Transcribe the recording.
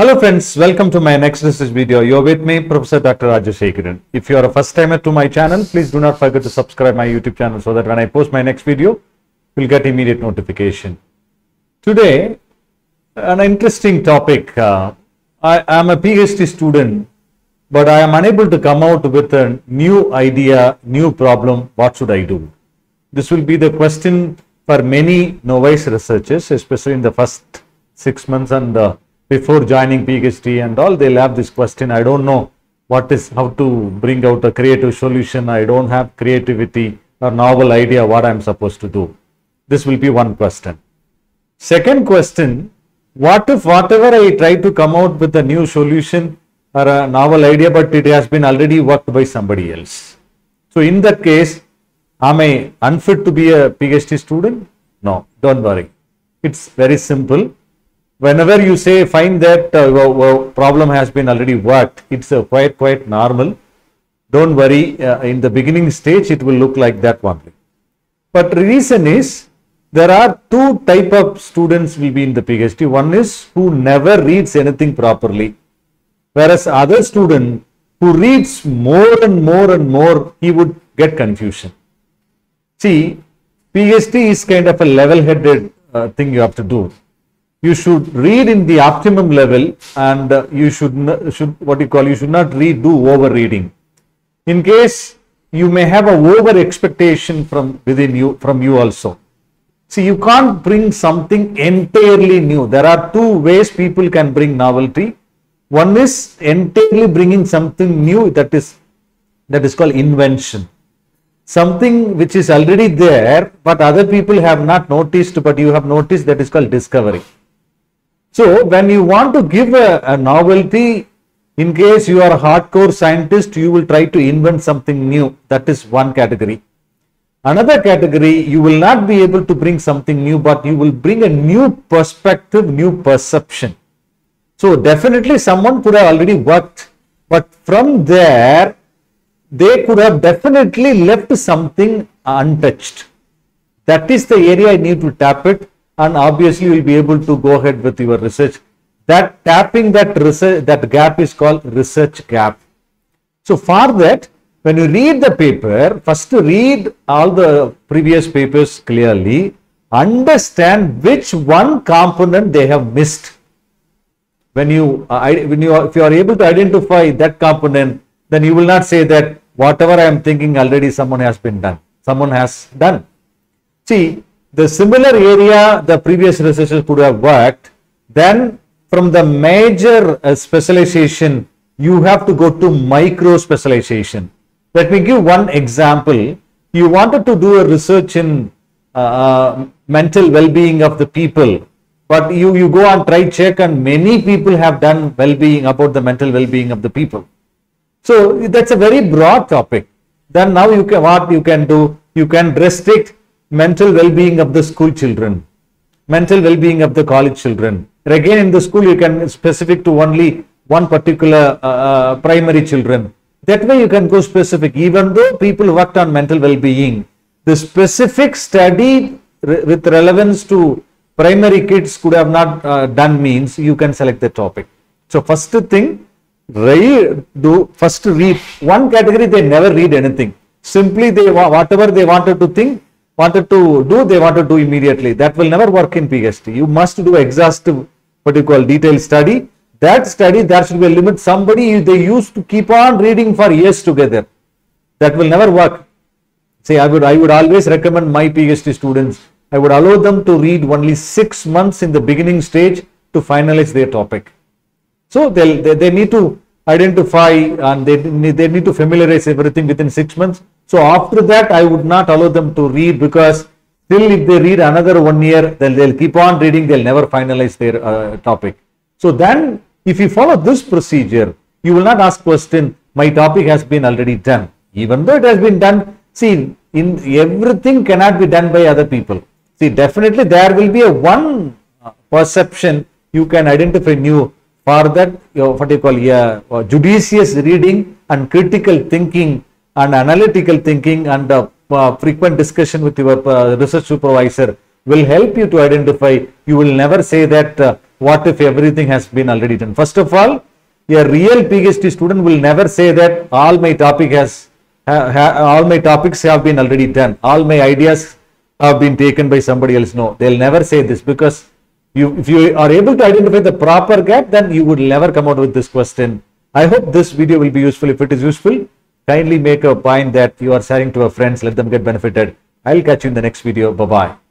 Hello friends, welcome to my next research video. You're with me, Professor Dr. Rajasekaran. If you are a first timer to my channel, please do not forget to subscribe my YouTube channel so that when I post my next video, you'll get immediate notification. Today, an interesting topic. I am a PhD student, but I am unable to come out with a new idea, new problem. What should I do? This will be the question for many novice researchers, especially in the first 6 months and before joining PhD and all, they'll have this question. I don't know how to bring out a creative solution. I don't have creativity or novel idea what I'm supposed to do. This will be one question. Second question, what if whatever I try to come out with a new solution or a novel idea, but it has been already worked by somebody else? So in that case, am I unfit to be a PhD student? No, don't worry. It's very simple. Whenever you say find that your problem has been already worked, it's quite normal. Don't worry, in the beginning stage it will look like that only. But the reason is there are two type of students will be in the PhD. One is who never reads anything properly, whereas other student who reads more and more and more, he would get confusion. See, PhD is kind of a level-headed thing you have to do. You should read in the optimum level, and you should not redo overreading. In case you may have an over expectation from within you, from you also. See, you can't bring something entirely new. There are two ways people can bring novelty. One is entirely bringing something new, that is called invention. Something which is already there, but other people have not noticed, but you have noticed, that is called discovery. So when you want to give a novelty, in case you are a hardcore scientist, you will try to invent something new. That is one category. Another category, you will not be able to bring something new, but you will bring a new perspective, new perception. So definitely someone could have already worked, but from there, they could have definitely left something untouched. That is the area I need to tap it. And obviously you will be able to go ahead with your research. That tapping that research, that gap is called research gap. So for that, when you read the paper, first read all the previous papers clearly, understand which one component they have missed. If you are able to identify that component, then you will not say that whatever I am thinking already someone has done. See, the similar area the previous researchers could have worked, then from the major specialization, you have to go to micro specialization. Let me give one example. You wanted to do a research in mental well-being of the people, but you go and check and many people have done well-being about the mental well-being of the people. So that's a very broad topic. Then now you can restrict mental well-being of the school children, mental well-being of the college children. Again, in the school, you can specific to only one particular primary children. That way you can go specific. Even though people worked on mental well-being, the specific study with relevance to primary kids could have not done means you can select the topic. So first thing, first read. One category, they never read anything. Simply whatever they wanted to think, they want to do immediately. That will never work in PhD. You must do exhaustive, what you call detailed study. That study, there should be a limit. Somebody, they used to keep on reading for years together. That will never work. Say, I would always recommend my PhD students, I would allow them to read only 6 months in the beginning stage to finalize their topic. So they need to identify and they need to familiarize everything within 6 months. So after that, I would not allow them to read, because still if they read another 1 year, then they'll keep on reading, they'll never finalize their topic. So then, if you follow this procedure, you will not ask question, my topic has been already done. Even though it has been done, see, in everything cannot be done by other people. See, definitely there will be a one perception you can identify new. For that, what you call judicious reading and critical thinking and analytical thinking and frequent discussion with your research supervisor will help you to identify. You will never say that what if everything has been already done? First of all, a real PhD student will never say that all my topics have been already done, all my ideas have been taken by somebody else. No, they'll never say this, because if you are able to identify the proper gap, then you would never come out with this question. I hope this video will be useful. If it is useful, kindly make a point that you are sharing to your friends. Let them get benefited. I'll catch you in the next video. Bye-bye.